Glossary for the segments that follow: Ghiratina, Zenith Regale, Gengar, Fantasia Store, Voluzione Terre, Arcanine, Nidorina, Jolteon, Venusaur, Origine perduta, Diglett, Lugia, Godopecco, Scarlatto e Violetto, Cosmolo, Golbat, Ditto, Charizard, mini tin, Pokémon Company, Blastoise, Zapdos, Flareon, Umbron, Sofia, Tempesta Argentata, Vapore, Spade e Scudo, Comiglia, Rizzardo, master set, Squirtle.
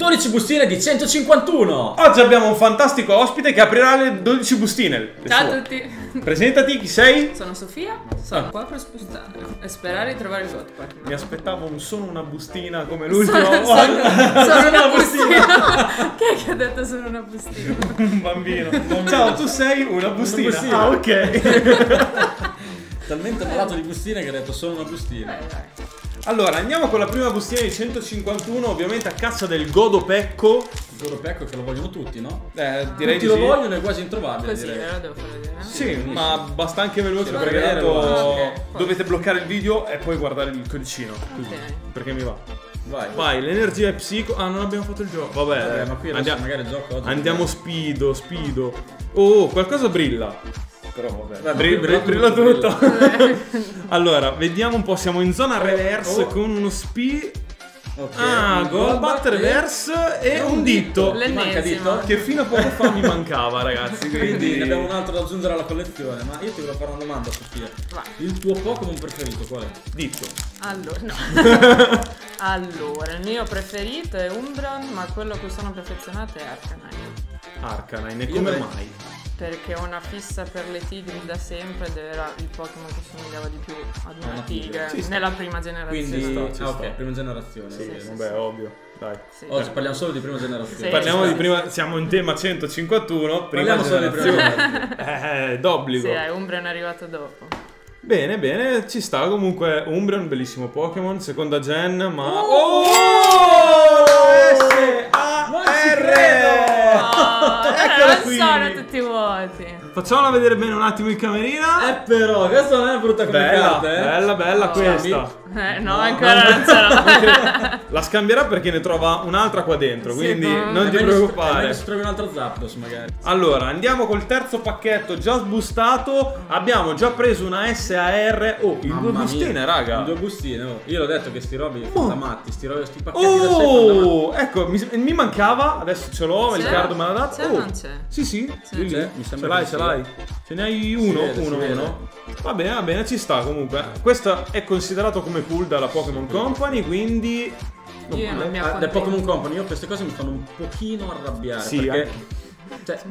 12 bustine di 151. Oggi abbiamo un fantastico ospite che aprirà le 12 bustine. Ciao a tutti. Presentati, chi sei? Sono Sofia, sono qua per spostare e sperare di trovare il Godopecco. Mi aspettavo solo una bustina come l'ultimo. Sono una bustina. Chi ha detto sono una bustina? Un bambino. Ciao, tu sei una bustina. Ah, ok. Talmente malato di bustine che ha detto solo una bustina. Allora, andiamo con la prima bustina di 151, ovviamente a caccia del Godopecco. Godopecco che lo vogliono tutti, no? Direi tutti di sì. Lo vogliono, è quasi introvabile. Così, direi. Lo devo fare vedere. Sì, sì, ma basta anche veloce perché tanto okay, dovete bloccare il video e poi guardare il codicino. Okay. Perché mi va. Vai. Vai, l'energia è psico. Ah, non abbiamo fatto il gioco. Vabbè, ma qui andiamo, magari gioco oggi. Andiamo spido. Oh, qualcosa brilla. Però vabbè, brilla tutto. Allora, vediamo un po', siamo in zona reverse con uno spi. Okay. Ah, Golbat, reverse e un ditto. Ti manca ditto? Che fino a poco fa mi mancava, ragazzi. Quindi ne abbiamo un altro da aggiungere alla collezione. Ma io ti volevo fare una domanda, Sofia. Il tuo Pokémon preferito qual è? Ditto. Allora, no. Allora, il mio preferito è Umbron, ma quello a cui sono più affezionato è Arcanine. Arcanine, come mai? Perché ho una fissa per le tigri da sempre ed era il Pokémon che somigliava di più ad una tigre nella prima generazione. Quindi ok, prima generazione. Sì, sì, vabbè, ovvio. Dai. Sì. Oggi parliamo solo di prima generazione. Sì, parliamo di prima, siamo in tema 151, prima generazione. D'obbligo. Sì, Umbreon è arrivato dopo. Bene, bene, ci sta comunque. Umbreon, bellissimo Pokémon, seconda gen, ma sono tutti vuoti. Facciamola vedere bene un attimo in camerina. Però questa non è brutta come carta, Bella questa. No, ancora non ce l'ho. La scambierà perché ne trova un'altra qua dentro, quindi non ti preoccupare. Ci trovi un altro Zapdos magari. Allora, andiamo col terzo pacchetto già sbustato. Abbiamo già preso una SAR. Oh, in due bustine, raga. In due bustine, oh. Io l'ho detto che sti robi fatta matti, sti pacchetti da sempre. Oh, ecco, mi mancava, adesso ce l'ho, il Rizzardo me l'ha dato. C'è o non c'è? Sì, sì, ce l'hai. Ce ne hai uno. Va bene, ci sta comunque. Questo è considerato come cool dalla Pokémon Company, quindi da Pokémon Company io queste cose mi fanno un pochino arrabbiare, sì, perché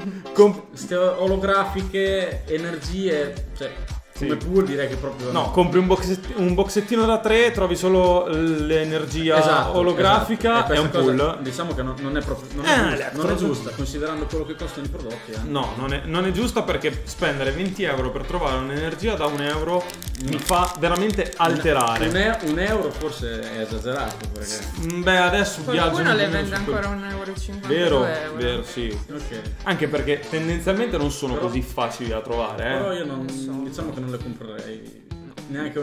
cioè, olografiche, energie, cioè come pur direi che proprio no, compri un boxettino da 3, trovi solo l'energia olografica e un pull. Diciamo che non è proprio non è giusta, considerando quello che costano i prodotti. No, non è giusta, perché spendere 20 euro per trovare un'energia da 1 euro mi fa veramente alterare. Un euro forse è esagerato, perché beh, adesso viaggio. Qualcuno le vende ancora 1,50 €. Vero, sì. Okay. Anche perché tendenzialmente non sono così facili da trovare. Però io non so, diciamo che non le comprerei neanche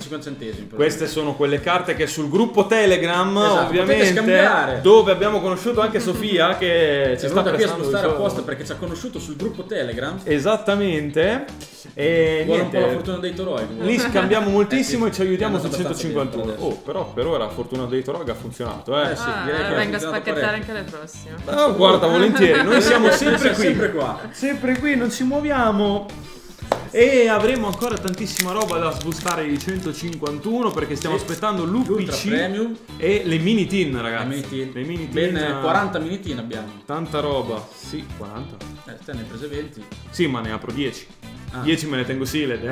50 centesimi. Queste sono quelle carte che sul gruppo Telegram, ovviamente, dove abbiamo conosciuto anche Sofia, che ci sta qui a spostare apposta perché ci ha conosciuto sul gruppo Telegram. Esattamente. E vuole un po' la fortuna dei TOROIG. Lì scambiamo moltissimo e ci aiutiamo su 151. Oh, però per ora la fortuna dei TOROIG ha funzionato. Sì, direi che venga a spacchettare anche le prossime. No, guarda, volentieri. Noi siamo sempre qui. Sempre qua. Sempre qui, non ci muoviamo. E avremo ancora tantissima roba da sbustare di 151, perché stiamo aspettando l'UPC e le mini tin, ragazzi. Ben 40 mini tin abbiamo. Tanta roba. Sì, 40. Te ne hai prese 20. Sì, ma ne apro 10. 10 me ne tengo sealed.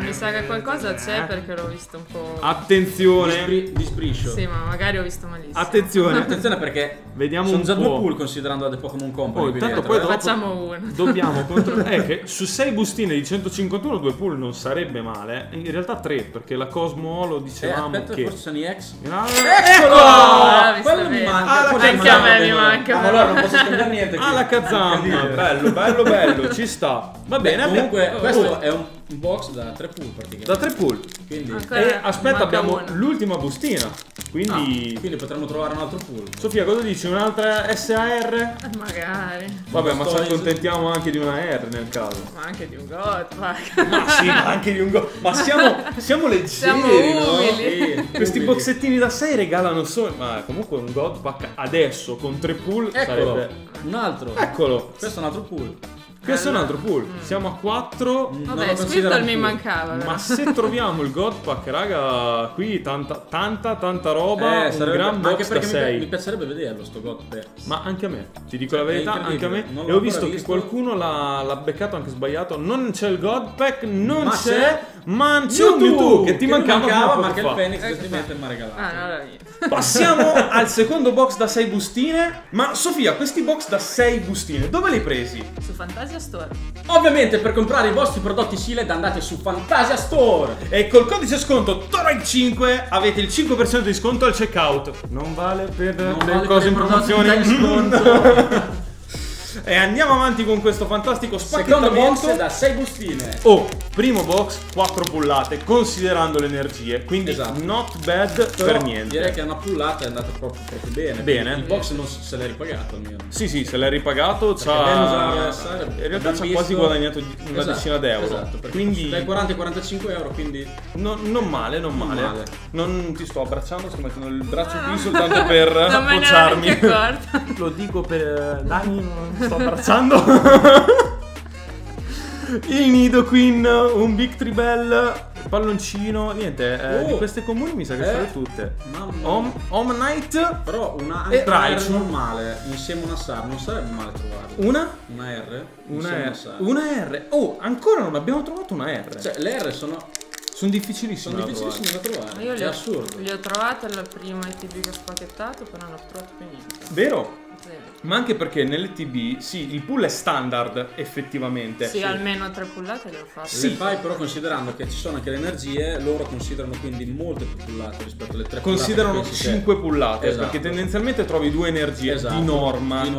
Mi sa che qualcosa c'è, perché l'ho visto un po'. Attenzione! Di spriscio. Sì, ma magari ho visto malissimo. Attenzione! Attenzione, perché vediamo sono già due pool considerando la The Pokémon Company. Intanto poi facciamo uno. Dobbiamo controllare. È che su 6 bustine di 151 due pool non sarebbe male. In realtà 3, perché la Cosmolo dicevamo che forse sono i ex. Eccolo! Quello mi manca. Anche a me mi manca. Allora non posso scambiare niente. Ah, la Kazama. Bello, ci sta. Va bene, comunque. Questo è un box da 3 pool praticamente. Da 3 pool. Quindi aspetta, abbiamo l'ultima bustina. Quindi potremmo trovare un altro pool. Sofia, cosa dici? Un'altra SAR? Magari. Vabbè, ma ci accontentiamo anche di una R nel caso. Ma anche di un Godopecco. Ma sì, anche di un Godopecco. Ma siamo leggeri. Siamo umili. No? Questi boxettini da 6 regalano solo. Ma comunque un Godopecco adesso con 3 pool sarebbe un altro. Eccolo. Questo è un altro pool. Questo è un altro pool. Siamo a 4. Vabbè, Squirtle mi mancava. Però. Ma se troviamo il God Pack, raga, qui tanta roba. Un gran box da 6. Mi piacerebbe vederlo sto God Pack. Ma anche a me, ti dico la verità, anche a me. E ho visto che qualcuno l'ha beccato anche sbagliato. Non c'è il God Pack, non c'è Mewtwo, che ti mancava. Ma che il Fenix giustamente mi ha regalato. Passiamo al secondo box da 6 bustine. Ma Sofia, questi box da 6 bustine, dove li hai presi? Su Fantasia Store. Ovviamente per comprare i vostri prodotti Shield andate su Fantasia Store e col codice sconto TOROIG5 avete il 5% di sconto al checkout. Non vale per le cose in promozione. Sconto. E andiamo avanti con questo fantastico spacchettamento. Secondo box da 6 bustine. Oh, primo box 4 pullate considerando le energie, quindi esatto. Not bad. Però per niente, direi che una pullata è andata proprio bene. Bene. Il box non se l'è ripagato almeno. Sì, se l'è ripagato. In realtà ci ha quasi guadagnato una decina d'euro. Esatto, quindi dai 40 ai 45 euro, quindi non male. Non ti sto abbracciando, sto mettendo il braccio qui soltanto per appoggiarmi. Lo dico per Dani. Sto abbracciando. Il Nido Queen, un Big Tribel, palloncino, niente, di queste comuni mi sa che sono tutte. Home Knight. Però una R normale insieme a una SAR non sarebbe male trovarla. Una R? Una R. Oh, ancora non abbiamo trovato una R. Cioè le R sono difficilissime da trovare. Io è assurdo. Le ho trovate alla prima ITB che ho spacchettato, però non ho trovato più niente. Vero? Ma anche perché nell'TB il pull è standard effettivamente. Sì, almeno 3 pullate le ho fatte. Sì, fai però considerando che ci sono anche le energie, loro considerano quindi molte più pullate rispetto alle 3 pullate. Considerano 5 pullate, esatto. Perché tendenzialmente trovi 2 energie, esatto. di norma. Se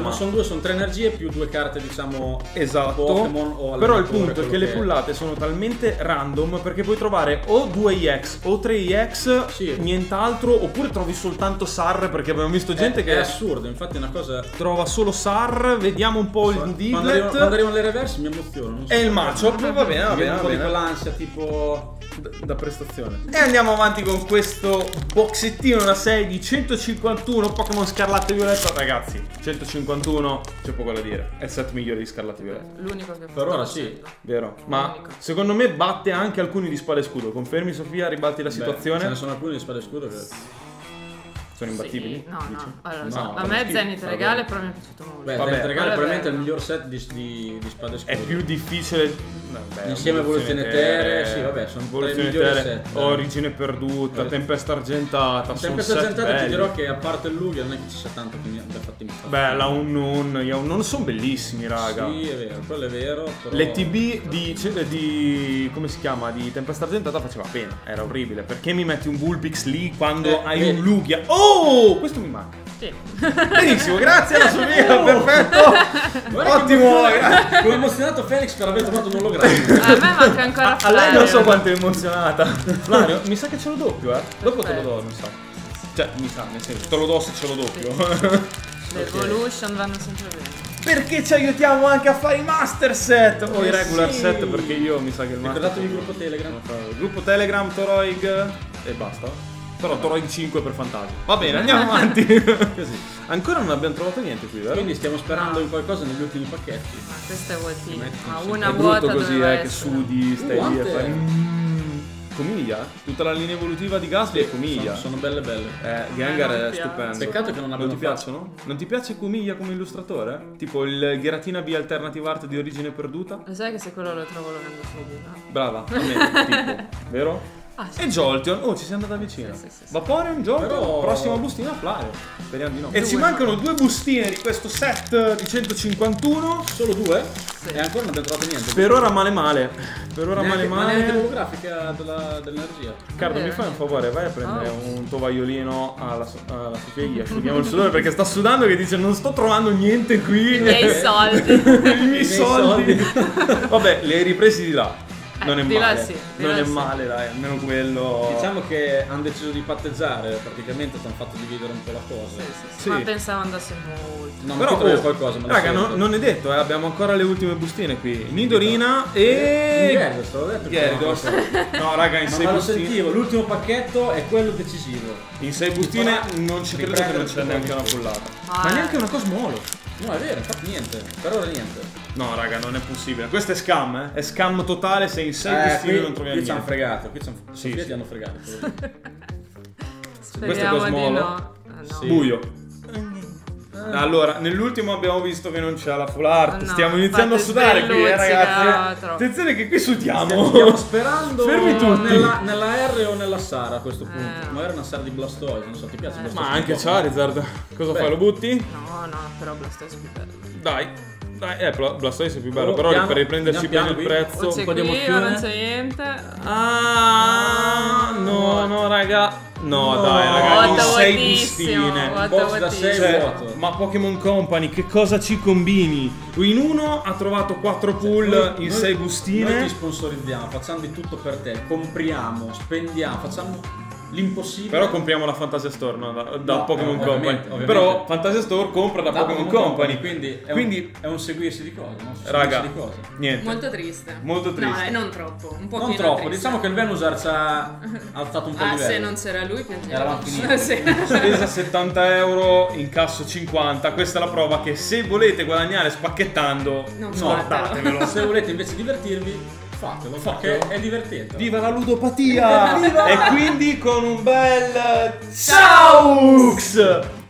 non sono 2 sono 3 energie più 2 carte, diciamo, esatto. Pokémon o però il punto è che le pullate sono talmente random perché puoi trovare o 2 EX o 3 EX, sì. Nient'altro, oppure trovi soltanto SAR, perché abbiamo visto gente che è assurdo, infatti è una cosa. Trova solo SAR, vediamo un po' il Diglett. Quando arrivano le reverse mi emoziono. Non so. È il matchup, va bene. Un po' di quell'ansia tipo da prestazione. E andiamo avanti con questo boxettino da 6 di 151 Pokémon Scarlatto e Violetto. Ragazzi, 151 c'è poco da dire. È il set migliore di Scarlatto e Violetto. L'unico che per ora sì, vero. Ma secondo me batte anche alcuni di Spade e Scudo. Confermi Sofia, ribatti la situazione. Ce ne sono alcuni di Spade e Scudo che sono imbattibili? Sì, no. Allora, no, a me Zenith Regale però mi è piaciuto molto. Beh, Zenith Regale probabilmente è il miglior set di Spade e Scudo. È più difficile. Insieme a Voluzione Terre, sì, vabbè, sono Voluzione Terre, Origine perduta, Tempesta Argentata. Tempesta Argentata ti dirò che a parte il Lugia non è che ci sia tanto, quindi abbiamo fatto impazzire. Beh, la Unknown, gli Unknown sono bellissimi, raga. Sì, è vero, quello è vero. Però le TB di come si chiama? Di Tempesta Argentata faceva pena, era orribile. Perché mi metti un Bulbix lì quando hai un Lugia? Oh, questo mi manca. Sì. Benissimo, grazie alla Sofia, perfetto. Ottimo, grazie. Come emozionato Felix per aver trovato un ologramma. A me manca ancora Flareon. A lei non so quanto è emozionata. Flareon, mi sa che ce lo doppio, eh. Dopo te lo do, mi sa. Cioè, mi sa, nel senso, te lo do se ce lo doppio. Sì. Le evolution vanno sempre bene. Perché ci aiutiamo anche a fare i master set o i regular set, perché io mi sa che il master set. Ricordatevi il gruppo Telegram. Il gruppo Telegram Toroig e basta. Però TOROIG5 per Fantasia. Va bene, andiamo avanti. Così. Ancora non abbiamo trovato niente qui, vero? Quindi stiamo sperando in qualcosa negli ultimi pacchetti. Ma questa è vuotina. Ma una vuota così, che sudi, stai lì a fare. Comiglia? Tutta la linea evolutiva di Gasly e Comiglia. Sono belle. Gengar è stupendo. Peccato che non abbiano. Non ti piacciono? Non ti piace Comiglia come illustratore? Tipo il Ghiratina B Alternative Art di Origine perduta? Lo sai che se quello lo trovo lo vendo subito. Brava, a me, tipo, vero? Ah, sì. E Jolteon, oh, ci sei andata vicino. Sì. Vapore e un Jolteon. Però prossima bustina a Flareon. Speriamo di no. E ci mancano 2 bustine di questo set di 151. Solo 2? Sì. E ancora non abbiamo trovato niente. Per ora male. Per ora male. Ma è la grafica dell'energia. Riccardo, mi fai un favore, vai a prendere un tovagliolino alla Sofia. Asciughiamo il sudore perché sta sudando, che dice non sto trovando niente qui. I miei soldi. I miei soldi. Vabbè, li hai ripresi di là. Non è male, non è male, dai, almeno quello. Diciamo che hanno deciso di patteggiare, praticamente ti hanno fatto dividere un po' la cosa. Sì. Ma pensavo andasse molto. No, però qualcosa, ma raga, non è detto, abbiamo ancora le ultime bustine qui. Nidorina e No, raga, in 6 bustine. L'ultimo pacchetto è quello decisivo. In 6 bustine non ci credo che non c'è neanche una pullata. Ma neanche una Cosmolo. No, è vero, infatti niente. Per ora niente. No, raga, non è possibile. Questo è scam, eh? È scam totale. Se in 6 destini non troviamo niente. Qui ci hanno fregato. Sì, ti hanno fregato. Questo è Cosmolo. No. Buio. Allora, nell'ultimo abbiamo visto che non c'è la full art. Stiamo iniziando a sudare qui, ragazzi. Attenzione che qui sudiamo. Stiamo sperando nella R o nella Sara a questo punto. Ma era una Sara di Blastoise, non so, ti piace Blastoise? Ma anche Charizard. Cosa fai, lo butti? No, però Blastoise è più bello. Dai, Blastoise è più bello, però per riprenderci bene il prezzo. Un po' di emozione. Non c'è niente. No, raga. No, dai, ragazzi, 6 bustine. Box da 6 vuoto. Ma Pokémon Company, che cosa ci combini? In uno ha trovato 4 pool in 6 bustine. Noi ti sponsorizziamo, facciamo di tutto per te. Compriamo, spendiamo, facciamo l'impossibile. Però compriamo la Fantasia Store, no? Da Pokémon Company. Ovviamente. Però Fantasia Store compra da Pokémon Company. Quindi è un seguirsi di cose, no? Raga, di cose. Niente. Molto triste. No, non troppo. Un po' non troppo. Triste. Diciamo che il Venusaur ci ha alzato un po' di livello. Se non c'era lui, piangeva. Spesa 70 euro, incasso 50. Questa è la prova che se volete guadagnare spacchettando, scordatevelo. Se volete invece divertirvi, fatelo, perché è divertente. Viva la ludopatia! E quindi con un bel ciao!